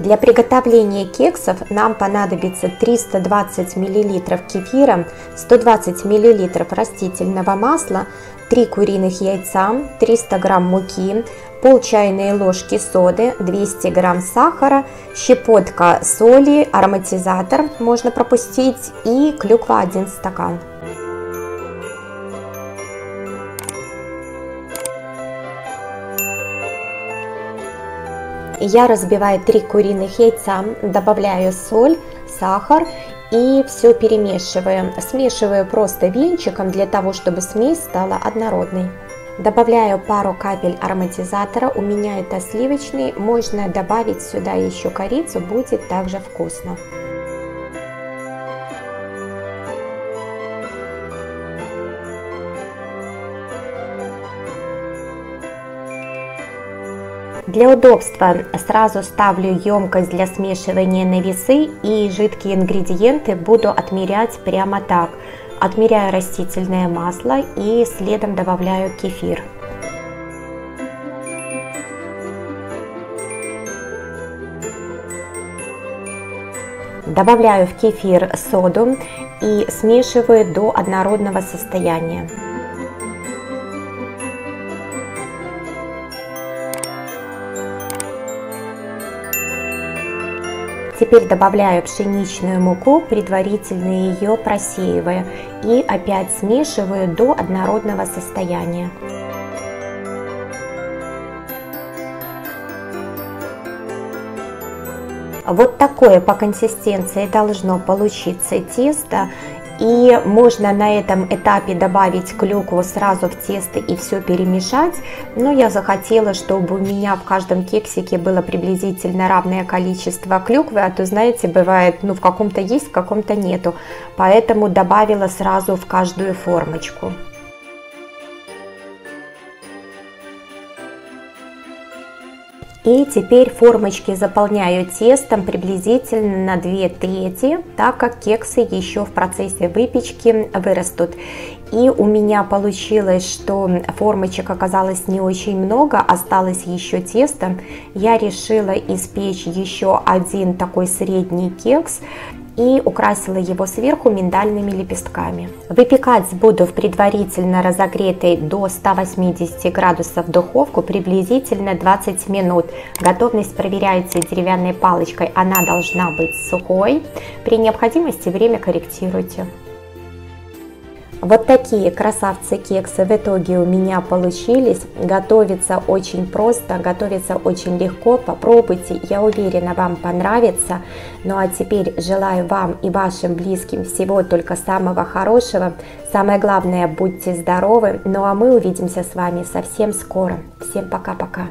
Для приготовления кексов нам понадобится 320 мл кефира, 120 мл растительного масла, 3 куриных яйца, 300 г муки, пол чайной ложки соды, 200 г сахара, щепотка соли, ароматизатор можно пропустить и клюква 1 стакан. Я разбиваю 3 куриных яйца, добавляю соль, сахар и все перемешиваю. Смешиваю просто венчиком для того, чтобы смесь стала однородной. Добавляю пару капель ароматизатора, у меня это сливочный, можно добавить сюда еще корицу, будет также вкусно. Для удобства сразу ставлю емкость для смешивания на весы и жидкие ингредиенты буду отмерять прямо так. Отмеряю растительное масло и следом добавляю кефир. Добавляю в кефир соду и смешиваю до однородного состояния. Теперь добавляю пшеничную муку, предварительно ее просеивая, и опять смешиваю до однородного состояния. Вот такое по консистенции должно получиться тесто. И можно на этом этапе добавить клюкву сразу в тесто и все перемешать. Но я захотела, чтобы у меня в каждом кексике было приблизительно равное количество клюквы. А то, знаете, бывает, в каком-то есть, в каком-то нету. Поэтому добавила сразу в каждую формочку. И теперь формочки заполняю тестом приблизительно на 2/3, так как кексы еще в процессе выпечки вырастут. И у меня получилось, что формочек оказалось не очень много, осталось еще тесто. Я решила испечь еще один такой средний кекс и украсила его сверху миндальными лепестками. Выпекать буду в предварительно разогретой до 180 градусов духовку приблизительно 20 минут. Готовность проверяется деревянной палочкой, она должна быть сухой. При необходимости время корректируйте. Вот такие красавцы кексы в итоге у меня получились. Готовится очень просто, готовится очень легко. Попробуйте, я уверена, вам понравится. Ну а теперь желаю вам и вашим близким всего только самого хорошего. Самое главное, будьте здоровы. Ну а мы увидимся с вами совсем скоро. Всем пока-пока.